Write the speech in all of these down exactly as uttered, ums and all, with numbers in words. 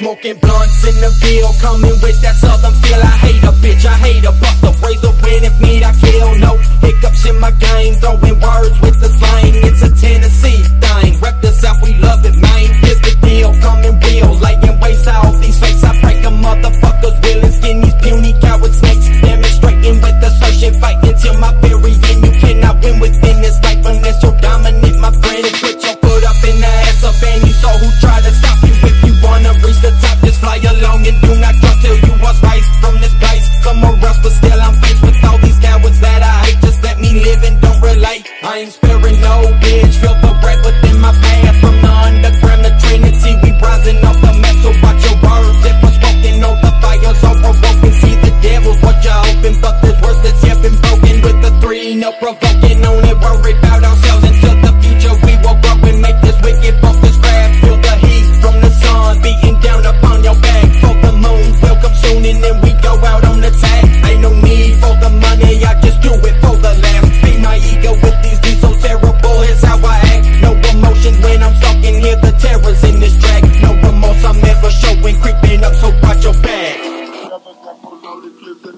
Smoking blunts in the field, coming with that southern feel. I hate a bitch, I hate a bust up, raise a win if need I kill. No hiccups in my game, throwing words with the slang. It's a Tennessee thing, rep the South, we love it, man. Here's the deal, coming real, laying waste out these fakes. I break them motherfuckers, real and skin these puny coward snakes. Demonstrating with the search and fight until my period. You cannot win within this life unless you're dominant, my friend. And put your foot up in the ass up, and you saw who tried to stop you. If you wanna reach the top, just fly along and do not trust till you was right from this place. Somewhere else, but still I'm faced with all these cowards that I hate. Just let me live and don't relate. I ain't sparing no bitch. Feel the breath within my path from the underground to Trinity. We rising off the mess, so watch your words. If I'm spoken, know the fire's unprovoking. See the devil's what you're hoping, but there's words that's yet been broken. With the three, no provoking, only worry about ourselves until the future. We will grow and make this wicked focus grab. Feel the heat from the sun beating down upon your back. For the moon will come soon, and then we go out on attack. Ain't no need for the money, I just do it for the laugh. Be my ego with these beats so terrible, here's how I act. No emotions when I'm stuck in here, the terror's in this track. No remorse, I'm never showing, creeping up, so watch your back.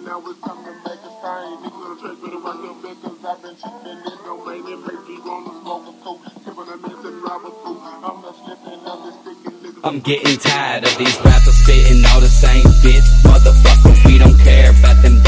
Now it's time to make a sign. Niggas on the track, better watch your back, cause I've been cheating in no lane. It makes me wanna smoke a coupe, tipping a mess and rob a fool. I'm not slipping, I'm just sticking niggas. I'm getting tired of these rappers spitting all the same bitch. Motherfucker, we don't care about them.